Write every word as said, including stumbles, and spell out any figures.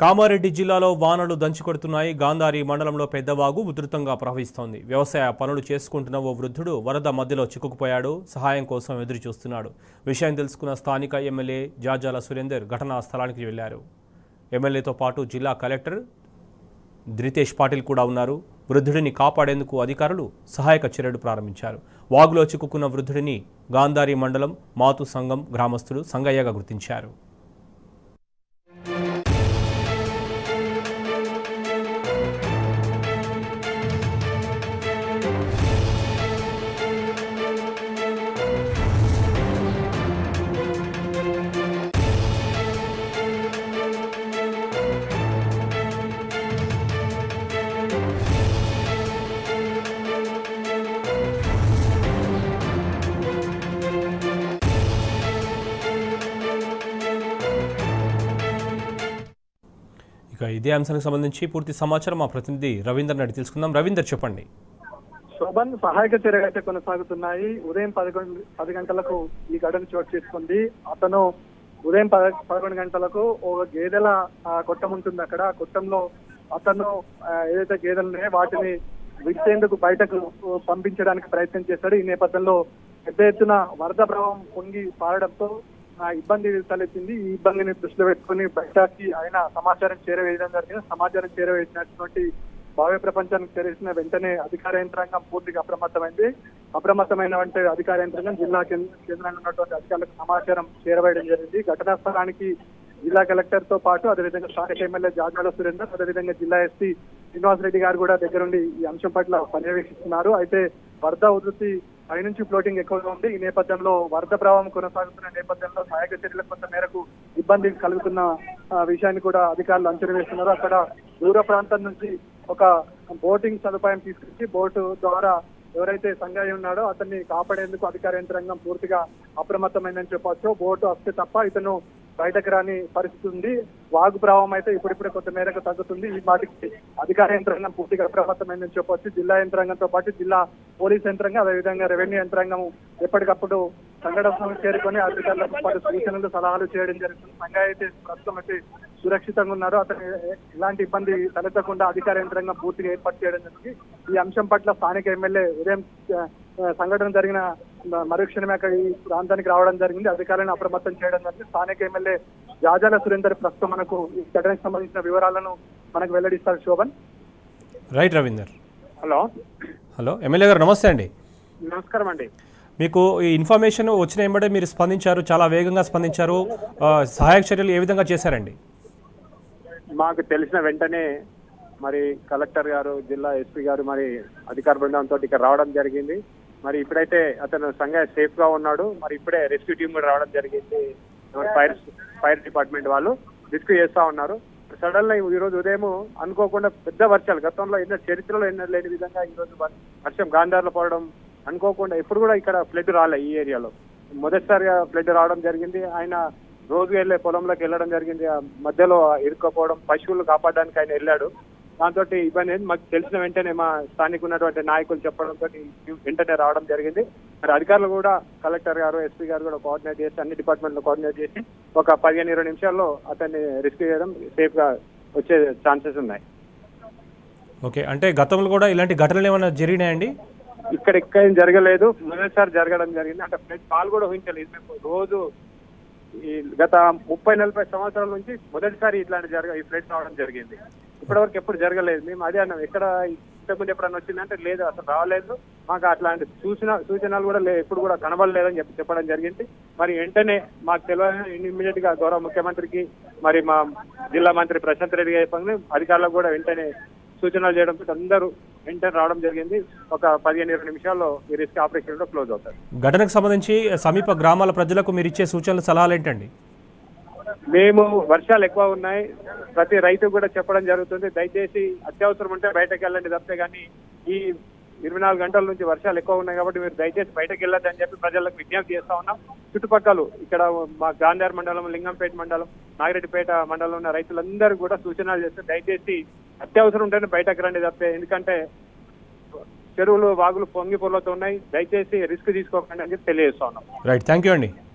కామారెడ్డి జిల్లాలో వానలు దంచుకొడుతున్నాయి. గాంధారి మండలంలో పెద్దవాగు ఉధృతంగా ప్రవహిస్తోంది. వ్యవసాయ పనులు చేసుకుంటున్న ఓ వృద్ధుడు వరద మధ్యలో చిక్కుకుపోయాడు. సహాయం కోసం ఎదురు చూస్తున్నాడు. విషయం తెలుసుకున్న స్థానిక ఎమ్మెల్యే జాజాల సురేందర్ ఘటనా స్థలానికి వెళ్లారు. ఎమ్మెల్యేతో పాటు జిల్లా కలెక్టర్ ధృతేష్ పాటిల్ కూడా ఉన్నారు. వృద్ధుడిని కాపాడేందుకు అధికారులు సహాయక చర్యలు ప్రారంభించారు. వాగులో చిక్కుకున్న వృద్ధుడిని గాంధారి మండలం మాతు సంఘం గ్రామస్తులు సంగయ్యగా గుర్తించారు. ఇదే అంశానికి సంబంధించి పూర్తి సమాచారం మా ప్రతినిధి రవీందర్ నాయుడు తెలుసుకుందాం. రవీందర్, చెప్పండి. శోభన్, సహాయక చర్యలు అయితే కొనసాగుతున్నాయి. ఉదయం పదకొండు పది గంటలకు ఈ ఘటన చోటు చేసుకుంది. అతను ఉదయం పద పదకొండు గంటలకు ఒక గేదెల కొట్టం ఉంటుంది. అక్కడ కొట్టంలో అతను ఏదైతే గేదెలు ఉన్నాయో వాటిని విడిచేందుకు బయటకు పంపించడానికి ప్రయత్నం చేశాడు. ఈ నేపథ్యంలో పెద్ద ఎత్తున వరద ప్రభావం పొంగి పారడంతో ఇబ్బంది తలెత్తింది. ఈ ఇబ్బందిని దృష్టిలో పెట్టుకుని బయటకి ఆయన సమాచారం చేరవేయడం జరిగింది. సమాచారం చేరవేసినటువంటి భావ్య ప్రపంచానికి చేరేసిన వెంటనే అధికార యంత్రాంగం పూర్తిగా అప్రమత్తమైంది. అప్రమత్తమైనటువంటి అధికార యంత్రాంగం జిల్లా కేంద్రంలో ఉన్నటువంటి అధికారులకు సమాచారం చేరవేయడం జరిగింది. ఘటనా స్థలానికి జిల్లా కలెక్టర్ తో పాటు అదేవిధంగా స్థానిక ఎమ్మెల్యే జాజాల సురేందర్, అదేవిధంగా జిల్లా ఎస్పీ శ్రీనివాసరెడ్డి గారు కూడా దగ్గరుండి ఈ అంశం పట్ల పర్యవేక్షిస్తున్నారు. అయితే వరద ఉధృతి పై నుంచి ఫ్లోటింగ్ ఎక్కువగా ఉంది. ఈ నేపథ్యంలో వరద ప్రవాహం కొనసాగుతున్న నేపథ్యంలో సహాయక చర్యలకు కొంత మేరకు ఇబ్బంది కలుగుతున్న విషయాన్ని కూడా అధికారులు అంచనా వేస్తున్నారు. అక్కడ దూర ప్రాంతం నుంచి ఒక బోటింగ్ సదుపాయం తీసుకొచ్చి బోటు ద్వారా ఎవరైతే సంఘాయి ఉన్నాడో అతన్ని కాపాడేందుకు అధికార యంత్రాంగం పూర్తిగా అప్రమత్తమైందని చెప్పవచ్చు. బోటు వస్తే తప్ప ఇతను బయటకు రాని పరిస్థితి ఉంది. వాగు ప్రవాహం అయితే ఇప్పుడిప్పుడే కొంత మేరకు తగ్గుతుంది. ఈ వాటికి అధికార యంత్రాంగం పూర్తిగా అప్రమత్తమైందని చెప్పొచ్చు. జిల్లా యంత్రాంగంతో పాటు జిల్లా పోలీస్ యంత్రాంగం, అదేవిధంగా రెవెన్యూ యంత్రాంగం ఎప్పటికప్పుడు సంఘటన స్థలం చేరుకొని అధికారులకు పాటు సూచనలు సలహాలు చేయడం జరుగుతుంది. సంఘ అయితే ప్రస్తుతం అయితే సురక్షితంగా ఉన్నారు. అతను ఎలాంటి ఇబ్బంది తలెత్తకుండా అధికార యంత్రాంగం పూర్తిగా ఏర్పాటు చేయడం జరిగింది. ఈ అంశం పట్ల స్థానిక ఎమ్మెల్యే ఉదయం సంఘటన జరిగిన మరుక్షణమే అక్కడ ఈ ప్రాంతానికి రావడం జరిగింది. అధికారులను అప్రమత్తం చేయడం జరిగింది. స్థానిక ఎమ్మెల్యే జాజాల సురేందర్ ప్రస్తుతం మనకు ఈ ఘటనకు సంబంధించిన వివరాలను మనకు వెల్లడిస్తారు. Shobhan, right. Ravinder, hello. Hello MLA గారు, నమస్తే అండి. నమస్కారం అండి. మీకు ఈ ఇన్ఫర్మేషన్ వచ్చిన వెంబడే మీరు స్పందించారు, చాలా వేగంగా స్పందించారు. సహాయక చర్యలు ఏ విధంగా చేశారండి? మాకు తెలిసిన వెంటనే మరి కలెక్టర్ గారు, జిల్లా ఎస్పీ గారు మరి అధికార బృందంతో ఇక్కడ రావడం జరిగింది. మరి ఇప్పుడైతే అతను సంఘం సేఫ్ గా ఉన్నాడు. మరి ఇప్పుడే రెస్క్యూ టీం కూడా రావడం జరిగింది. ఫైర్ ఫైర్ డిపార్ట్మెంట్ వాళ్ళు రెస్క్యూ చేస్తా ఉన్నారు. సడన్ గా ఈ రోజు ఉదయం అనుకోకుండా పెద్ద వర్షాలు, గతంలో ఎన్నో చరిత్రలో ఎన్నో లేని విధంగా ఈ రోజు వర్షం గాంధార్లో పడడం అనుకోకుండా, ఎప్పుడు కూడా ఇక్కడ ఫ్లడ్ రాలే ఈ ఏరియాలో, మొదటిసారిగా ఫ్లడ్ రావడం జరిగింది. ఆయన రోజు వెళ్ళే పొలంలోకి వెళ్ళడం జరిగింది. మధ్యలో ఇరుక్కోపోవడం, పశువులు కాపాడడానికి ఆయన వెళ్ళాడు. దాంతో ఇబ్బంది అనేది మాకు తెలిసిన వెంటనే మా స్థానిక ఉన్నటువంటి నాయకులు చెప్పడంతో వెంటనే రావడం జరిగింది. మరి అధికారులు కూడా కలెక్టర్ గారు, ఎస్పీ గారు కూడా కోఆర్డినేట్ చేసి అన్ని డిపార్ట్మెంట్లు కోఆర్డినేట్ చేసి ఒక పదిహేను ఇరవై నిమిషాల్లో అతన్ని రెస్క్యూ చేయడం, సేఫ్ గా వచ్చే ఛాన్సెస్ ఉన్నాయి. ఓకే, అంటే గతంలో కూడా ఇలాంటి ఘటనలు ఏమైనా జరిగినాయండి? ఇక్కడ ఇక్కడ ఏం జరగలేదు, మొదటిసారి జరగడం జరిగింది. అంటే ఫ్లడ్ పాలు కూడా ఊహించలేదు. రోజు ఈ గత ముప్పై నలభై సంవత్సరాల నుంచి మొదటిసారి ఇట్లాంటి జరగ ఈ ఫ్లడ్ రావడం జరిగింది. ఇప్పటివరకు ఎప్పుడు జరగలేదు. మేము అదే అన్నాం, ఎక్కడ ఇంతకుముందు ఎప్పుడన్నా వచ్చిందంటే లేదు, అసలు రాలేదు. మాకు అట్లాంటి సూచన సూచనలు కూడా ఎప్పుడు కూడా కనబడలేదని చెప్పి చెప్పడం జరిగింది. మరి వెంటనే మాకు తెలియదు, ఇమీడియట్ గా గౌరవ ముఖ్యమంత్రికి మరి మా జిల్లా మంత్రి ప్రశాంత్ రెడ్డి గారి అధికారులకు కూడా వెంటనే సూచనలు చేయడంతో అందరూ వెంటనే రావడం జరిగింది. ఒక పదిహేను ఇరవై నిమిషాల్లో ఈ రెస్క్యూ ఆపరేషన్ కూడా క్లోజ్ అవుతారు. ఘటనకు సంబంధించి సమీప గ్రామాల ప్రజలకు మీరు ఇచ్చే సూచనలు సలహాలు ఏంటండి? మేము వర్షాలు ఎక్కువ ఉన్నాయి, ప్రతి రైతు కూడా చెప్పడం జరుగుతుంది, దయచేసి అత్యవసరం ఉంటే బయటకు వెళ్ళండి తప్పితే కానీ ఈ ఇరవై నాలుగు గంటల నుంచి వర్షాలు ఎక్కువ ఉన్నాయి కాబట్టి మీరు దయచేసి బయటకు వెళ్ళద్దు అని చెప్పి ప్రజలకు విజ్ఞప్తి చేస్తా ఉన్నాం. చుట్టుపక్కల ఇక్కడ మా గాంధార్ మండలం, లింగంపేట మండలం, నాగిరెడ్డిపేట మండలం ఉన్న రైతులందరూ కూడా సూచనలు చేస్తారు, దయచేసి అత్యవసరం ఉంటేనే బయటకు రండి తప్పితే, ఎందుకంటే చెరువులు వాగులు పొంగి పొర్లుతున్నాయి, దయచేసి రిస్క్ తీసుకోకండి అని చెప్పి తెలియజేస్తా ఉన్నాం. రైట్, థ్యాంక్ యూ అండి.